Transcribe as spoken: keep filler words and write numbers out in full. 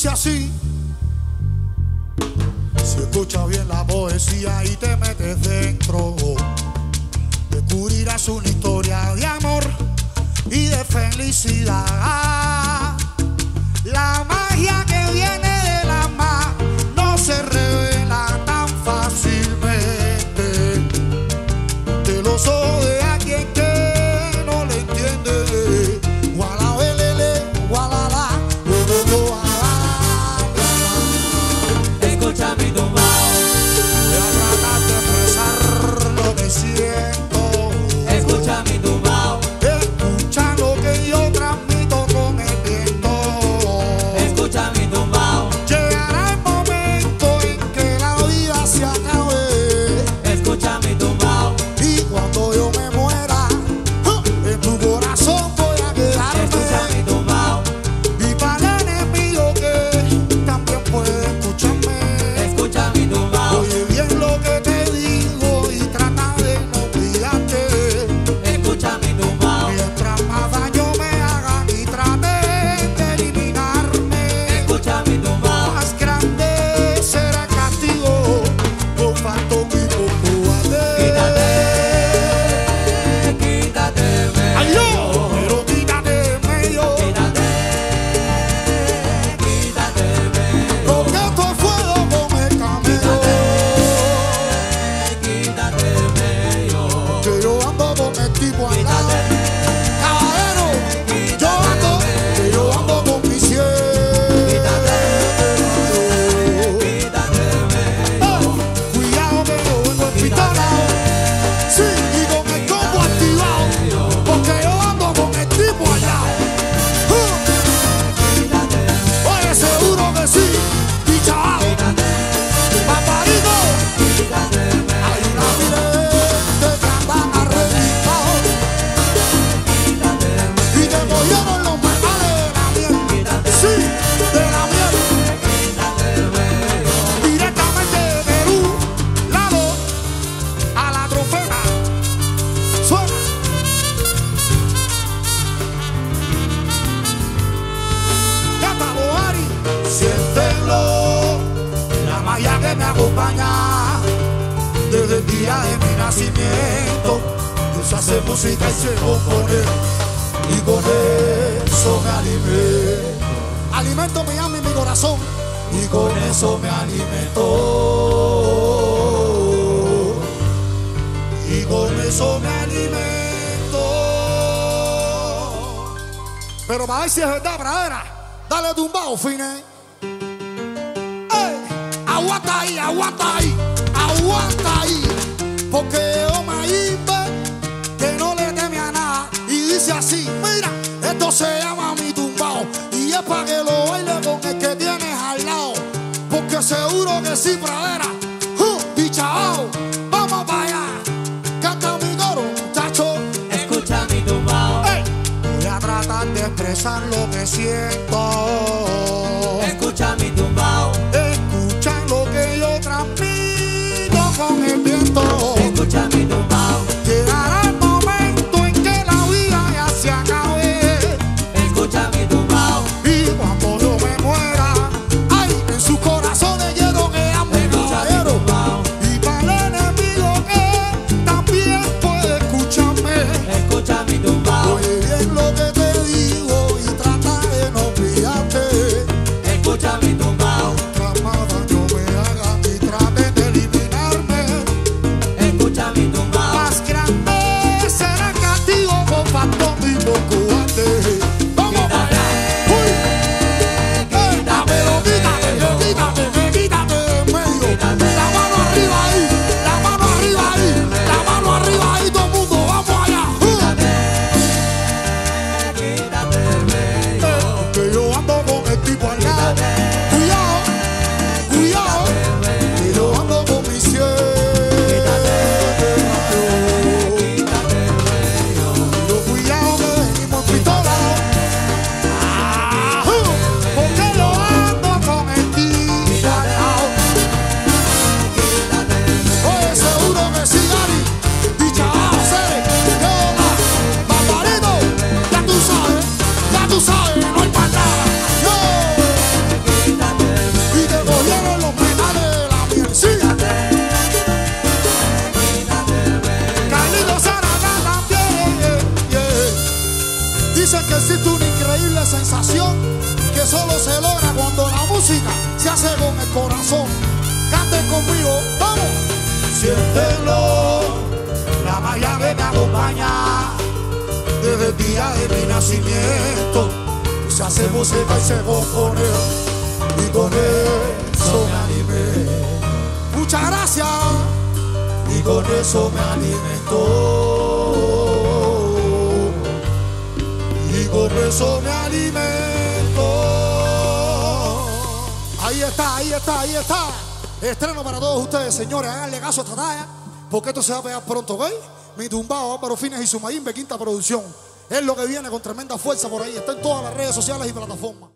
dice así. Si escuchas bien la poesía y te metes dentro, descubrirás una historia de amor y de felicidad. La magia que viene del alma no se revela tan fácilmente. Te lo soy de alguien que no le entiende. Guala, belele, guala, la, guala. Escucha mi tumbao. Voy a tratar de expresar lo que siento. Escucha mi tumbao. Desde el día de mi nacimiento, Dios hace música y llevo con él, y con eso me alimento. Alimento mi alma y mi corazón, y con eso me alimento. Y con eso me alimento. Pero para ver si es verdad, pradera, dale tumbao, Fines. Aguanta ahí, aguanta ahí, aguanta ahí, porque yo me hice que no le teme a nada. Y dice así, mira, esto se llama mi tumbao, y es para que lo baile con el que tienes al lado, porque seguro que sí, pradera, uh, y chavao, vamos para allá, canta mi coro, muchacho. Escucha mi tumbao. Hey. Voy a tratar de expresar lo que siento. Escucha mi tumbao. Con el viento, escucha mi tumbao. Llegará el momento en que la vida ya se acabe. Escucha mi tumbao. Y cuando yo me muera, ay, en sus corazones quiero quedarme caballero. Y para el enemigo que también puede escucharme. Escucha mi tumbao. Oye bien lo que te digo y trata de no olvidarte. siéntelo. La malla que me acompaña desde el día de mi nacimiento, y se hace música y se compone, y con eso me animé. Muchas gracias. Y con eso me alimento, y con eso me alimento. Ahí está, ahí está, ahí está. Estreno para todos ustedes, señores. Háganle caso a esta talla, porque esto se va a pegar pronto, ¿veis? Mi Tumbao, Álvaro Fines y su Maímbe, quinta producción. Es lo que viene con tremenda fuerza por ahí. Está en todas las redes sociales y plataformas.